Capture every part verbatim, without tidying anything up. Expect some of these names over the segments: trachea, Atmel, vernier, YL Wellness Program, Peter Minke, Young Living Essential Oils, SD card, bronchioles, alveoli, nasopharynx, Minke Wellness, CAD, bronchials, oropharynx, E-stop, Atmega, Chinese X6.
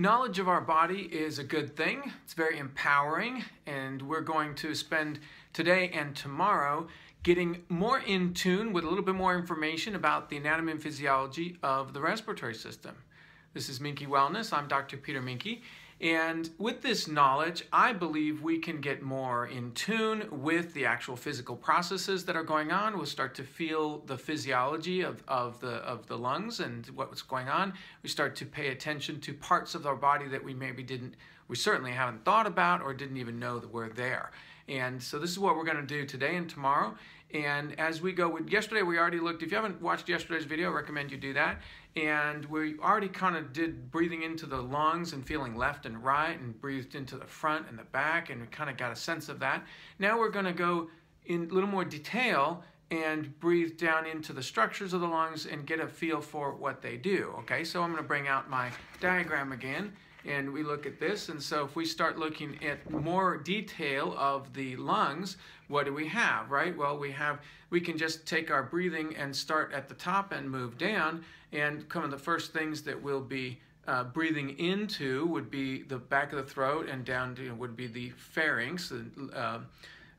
Knowledge of our body is a good thing. It's very empowering, and we're going to spend today and tomorrow getting more in tune with a little bit more information about the anatomy and physiology of the respiratory system. This is Minke Wellness. I'm Doctor Peter Minke, and with this knowledge, I believe we can get more in tune with the actual physical processes that are going on. We'll start to feel the physiology of, of, the, of the lungs and what's going on. We start to pay attention to parts of our body that we maybe didn't, we certainly haven't thought about or didn't even know that were there. And so this is what we're going to do today and tomorrow. And as we go with yesterday, we already looked, if you haven't watched yesterday's video, I recommend you do that. And we already kind of did breathing into the lungs and feeling left and right, and breathed into the front and the back, and we kind of got a sense of that. Now we're going to go in a little more detail and breathe down into the structures of the lungs and get a feel for what they do. Okay, so I'm going to bring out my diagram again. And we look at this, and so if we start looking at more detail of the lungs, what do we have, right? Well, we have, we can just take our breathing and start at the top and move down, and come of the first things that we'll be uh, breathing into would be the back of the throat, and down to, you know, would be the pharynx, the uh,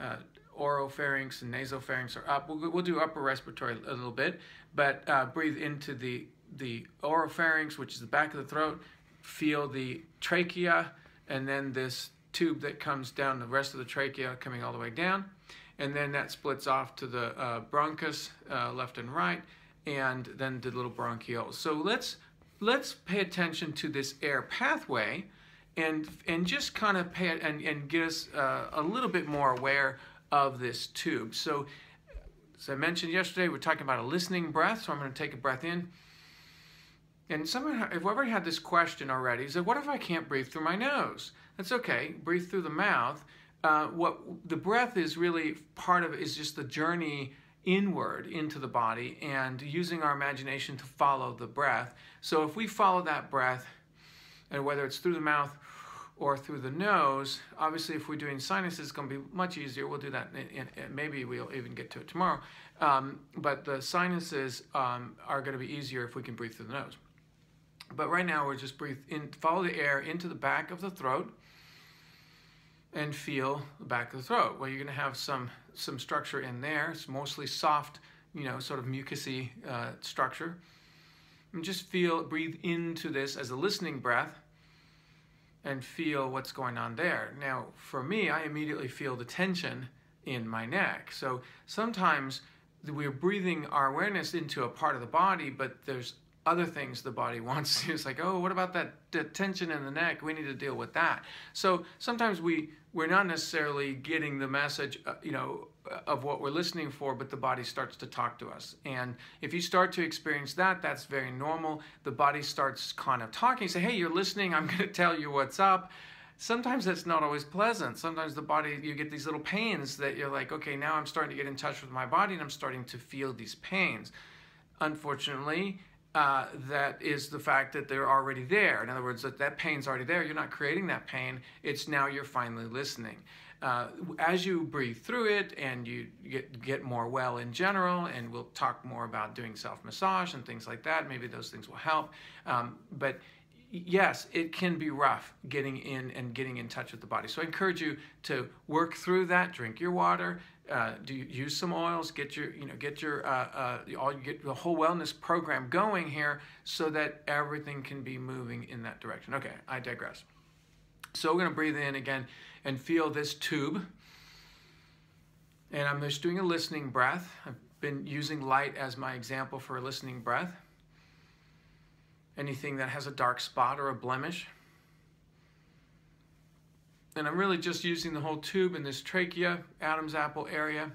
uh, oropharynx and nasopharynx are up. We'll, we'll do upper respiratory a little bit, but uh, breathe into the, the oropharynx, which is the back of the throat. Feel the trachea, and then this tube that comes down, the rest of the trachea coming all the way down, and then that splits off to the uh, bronchus, uh, left and right, and then the little bronchioles. So let's let's pay attention to this air pathway, and and just kind of pay it, and and get us uh, a little bit more aware of this tube. So as I mentioned yesterday, we're talking about a listening breath. So I'm going to take a breath in. And someone, if I've already had this question already, is that what if I can't breathe through my nose? That's okay, breathe through the mouth. Uh, what the breath is really part of is just the journey inward into the body and using our imagination to follow the breath. So if we follow that breath, and whether it's through the mouth or through the nose, obviously if we're doing sinuses, it's going to be much easier. We'll do that, in, in, maybe we'll even get to it tomorrow. Um, but the sinuses um, are going to be easier if we can breathe through the nose. But right now we're just breathe in, follow the air into the back of the throat and feel the back of the throat. Well, you're going to have some some structure in there. It's mostly soft, you know, sort of mucousy uh, structure. And just feel, breathe into this as a listening breath and feel what's going on there. Now, for me, I immediately feel the tension in my neck. So sometimes we're breathing our awareness into a part of the body, but there's other things the body wants to do. It's like, oh, what about that, that tension in the neck? We need to deal with that. So sometimes we, we're not necessarily getting the message, uh, you know, of what we're listening for, but the body starts to talk to us. And if you start to experience that, that's very normal. The body starts kind of talking. Say, hey, you're listening. I'm going to tell you what's up. Sometimes that's not always pleasant. Sometimes the body, you get these little pains that you're like, okay, now I'm starting to get in touch with my body and I'm starting to feel these pains. Unfortunately, Uh, that is the fact that they're already there. In other words, that, that pain's already there. You're not creating that pain. It's now you're finally listening. Uh, as you breathe through it and you get, get more well in general, and we'll talk more about doing self-massage and things like that. Maybe those things will help. Um, but yes, it can be rough getting in and getting in touch with the body. So I encourage you to work through that. Drink your water. Uh, do you use some oils? Get your, you know, get your, uh, uh, all, get the whole wellness program going here, so that everything can be moving in that direction. Okay, I digress. So we're going to breathe in again and feel this tube. And I'm just doing a listening breath. I've been using light as my example for a listening breath. Anything that has a dark spot or a blemish. And I'm really just using the whole tube in this trachea, Adam's apple area,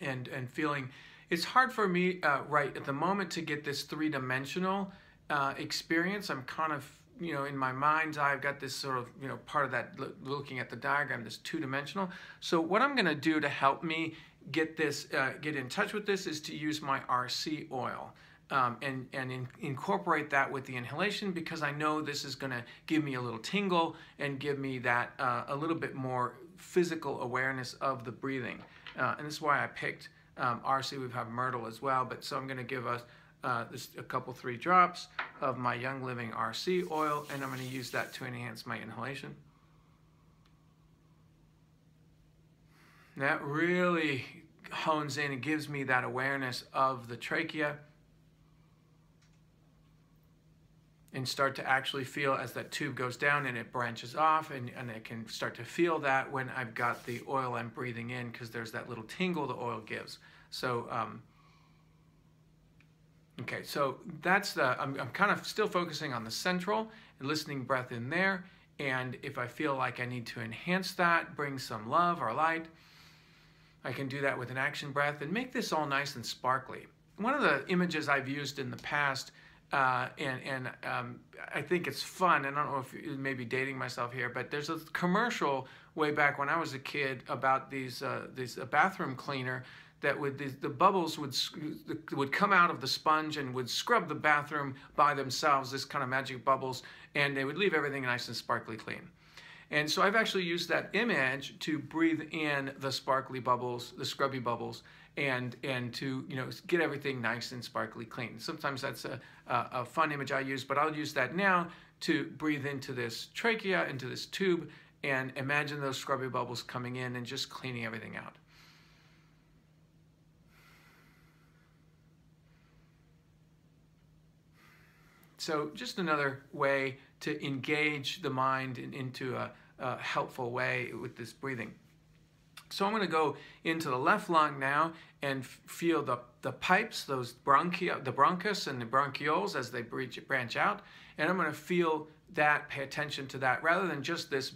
and, and feeling. It's hard for me uh, right at the moment to get this three-dimensional uh, experience. I'm kind of, you know, in my mind's eye, I've got this sort of, you know, part of that lo looking at the diagram, this two-dimensional. So what I'm going to do to help me get this, uh, get in touch with this, is to use my R C oil. Um, and, and in, incorporate that with the inhalation, because I know this is going to give me a little tingle and give me that uh, a little bit more physical awareness of the breathing. Uh, and this is why I picked um, R C. We have myrtle as well, but so I'm going to give us uh, just a couple, three drops of my Young Living R C oil, and I'm going to use that to enhance my inhalation. That really hones in and gives me that awareness of the trachea, and start to actually feel as that tube goes down and it branches off, and, and I can start to feel that when I've got the oil I'm breathing in, because there's that little tingle the oil gives. So, um, okay, so that's the, I'm, I'm kind of still focusing on the central and listening breath in there, and if I feel like I need to enhance that, bring some love or light, I can do that with an action breath and make this all nice and sparkly. One of the images I've used in the past, Uh, and and um, I think it's fun, and I don't know if you may be dating myself here, but there's a commercial way back when I was a kid about these uh, these a bathroom cleaner that would the, the bubbles would would come out of the sponge and would scrub the bathroom by themselves, this kind of magic bubbles, and they would leave everything nice and sparkly clean. And so I've actually used that image to breathe in the sparkly bubbles, the scrubby bubbles, and and to you know get everything nice and sparkly clean. Sometimes that's a, a, a fun image I use, but I'll use that now to breathe into this trachea, into this tube, and imagine those scrubby bubbles coming in and just cleaning everything out. So just another way to engage the mind in, into a, a helpful way with this breathing. So I'm going to go into the left lung now and feel the, the pipes, those bronchia, the bronchus and the bronchioles as they branch out. And I'm going to feel that, pay attention to that, rather than just this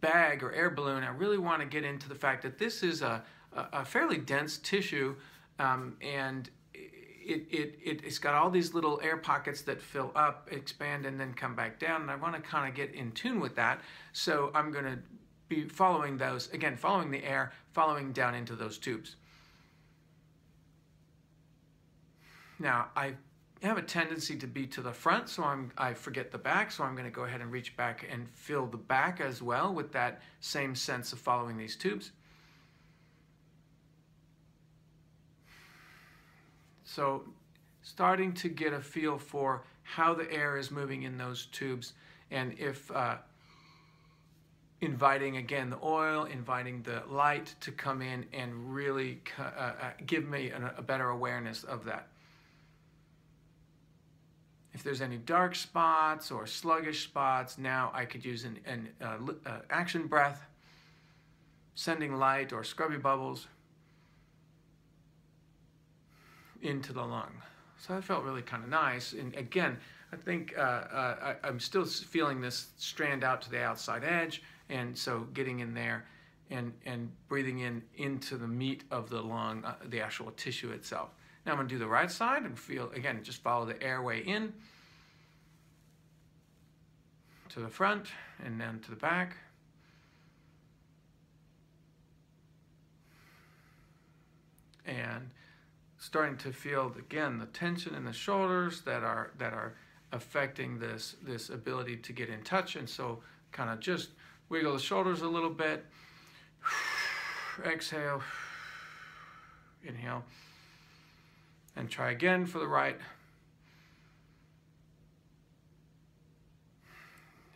bag or air balloon. I really want to get into the fact that this is a, a fairly dense tissue, um, and it, it, it, it's got all these little air pockets that fill up, expand, and then come back down. And I want to kind of get in tune with that. So I'm going to following those, again, following the air, following down into those tubes. Now, I have a tendency to be to the front, so I'm, I forget the back, so I'm going to go ahead and reach back and fill the back as well with that same sense of following these tubes. So, starting to get a feel for how the air is moving in those tubes, and if uh, inviting, again, the oil, inviting the light to come in and really uh, give me a, a better awareness of that. If there's any dark spots or sluggish spots, now I could use an, an uh, uh, action breath, sending light or scrubby bubbles into the lung. So that felt really kind of nice, and again, I think uh, uh, I, I'm still feeling this strand out to the outside edge, and so getting in there and, and breathing in into the meat of the lung, uh, the actual tissue itself. Now I'm going to do the right side and feel, again, just follow the airway in to the front and then to the back. And starting to feel, again, the tension in the shoulders that are, that are affecting this, this ability to get in touch, and so kind of just wiggle the shoulders a little bit, exhale, inhale, and try again for the right,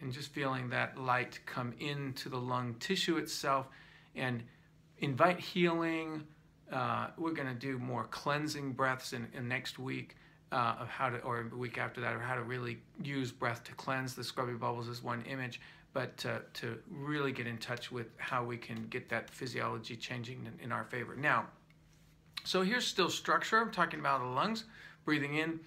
and just feeling that light come into the lung tissue itself and invite healing. Uh, we're going to do more cleansing breaths in, in next week, Uh, of how to, or a week after that, or how to really use breath to cleanse the scrubby bubbles is one image, but uh, to really get in touch with how we can get that physiology changing in, in our favor. Now, so here's still structure. I'm talking about the lungs, breathing in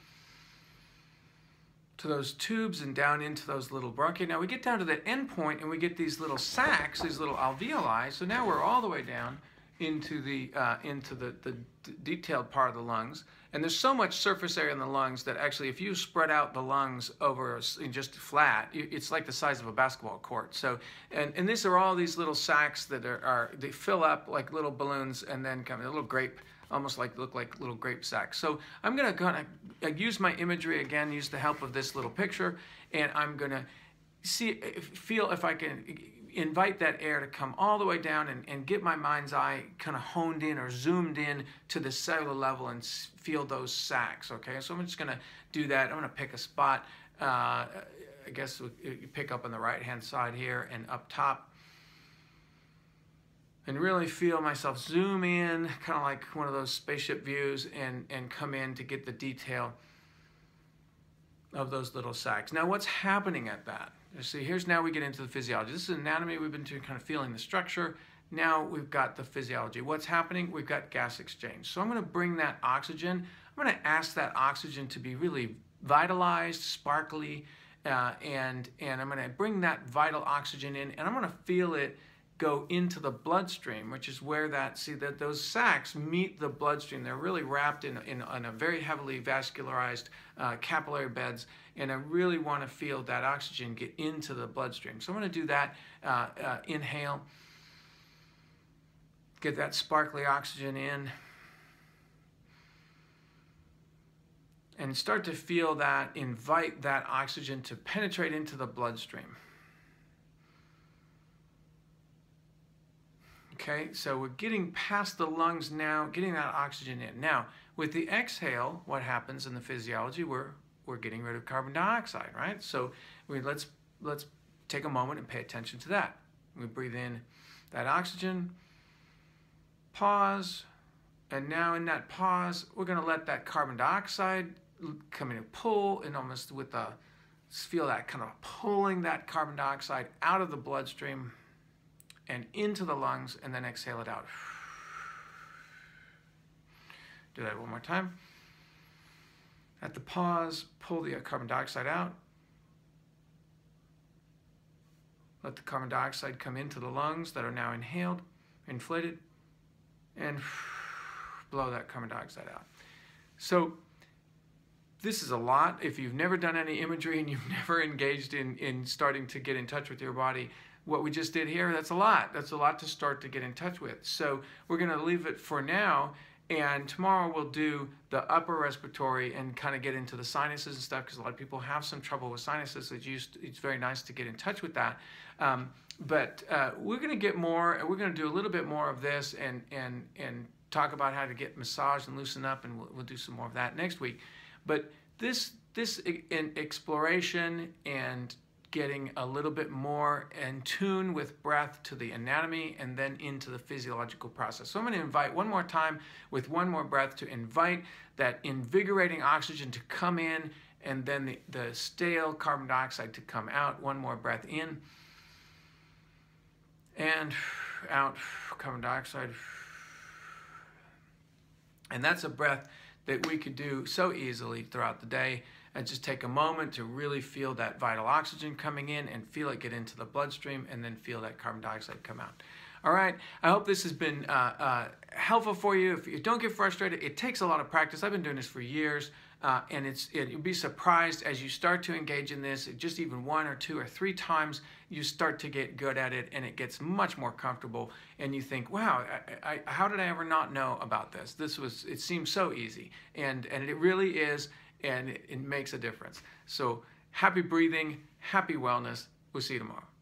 to those tubes and down into those little bronchi. Now we get down to the end point and we get these little sacs, these little alveoli. So now we're all the way down into the uh, into the, the detailed part of the lungs, and there's so much surface area in the lungs that actually, if you spread out the lungs over just flat, it's like the size of a basketball court. So, and and these are all these little sacs that are, are they fill up like little balloons and then come a little grape, almost like look like little grape sacs. So I'm gonna kind of use my imagery again, use the help of this little picture, and I'm gonna see, feel if I can invite that air to come all the way down and, and get my mind's eye kind of honed in or zoomed in to the cellular level and feel those sacs, okay? So I'm just gonna do that. I'm gonna pick a spot, uh, I guess you pick up on the right-hand side here and up top, and really feel myself zoom in, kind of like one of those spaceship views, and, and come in to get the detail of those little sacs. Now what's happening at that? You see, here's now we get into the physiology. This is anatomy. We've been to kind of feeling the structure. Now we've got the physiology. What's happening? We've got gas exchange. So I'm going to bring that oxygen. I'm going to ask that oxygen to be really vitalized, sparkly, uh, and, and I'm going to bring that vital oxygen in, and I'm going to feel it go into the bloodstream, which is where that, see, that those sacs meet the bloodstream. They're really wrapped in, in, in a very heavily vascularized uh, capillary beds, and I really want to feel that oxygen get into the bloodstream. So I'm going to do that, uh, uh, inhale, get that sparkly oxygen in, and start to feel that, invite that oxygen to penetrate into the bloodstream. Okay, so we're getting past the lungs now, getting that oxygen in. Now, with the exhale, what happens in the physiology? We're, we're getting rid of carbon dioxide, right? So we, let's, let's take a moment and pay attention to that. We breathe in that oxygen, pause, and now in that pause, we're going to let that carbon dioxide come in and pull, and almost with the, feel that kind of pulling that carbon dioxide out of the bloodstream and into the lungs, and then exhale it out. Do that one more time. At the pause, pull the carbon dioxide out. Let the carbon dioxide come into the lungs that are now inhaled, inflated, and blow that carbon dioxide out. So this is a lot. If you've never done any imagery and you've never engaged in, in starting to get in touch with your body, what we just did here, that's a lot. That's a lot to start to get in touch with. So we're going to leave it for now, and tomorrow we'll do the upper respiratory and kind of get into the sinuses and stuff, because a lot of people have some trouble with sinuses. It's, used, it's very nice to get in touch with that. Um, but uh, we're going to get more, and we're going to do a little bit more of this and, and, and talk about how to get massaged and loosen up, and we'll, we'll do some more of that next week. But this, this in exploration and getting a little bit more in tune with breath to the anatomy and then into the physiological process. So I'm going to invite one more time with one more breath to invite that invigorating oxygen to come in, and then the, the stale carbon dioxide to come out. One more breath in and out, carbon dioxide. And that's a breath that we could do so easily throughout the day. And just take a moment to really feel that vital oxygen coming in and feel it get into the bloodstream, and then feel that carbon dioxide come out. All right, I hope this has been uh, uh, helpful for you. If you don't get frustrated, it takes a lot of practice. I've been doing this for years, uh, and it's, it, you'll be surprised as you start to engage in this, just even one or two or three times, you start to get good at it, and it gets much more comfortable, and you think, wow, I, I, how did I ever not know about this? This was, it seems so easy, and, and it really is. And it makes a difference. So happy breathing, happy wellness. We'll see you tomorrow.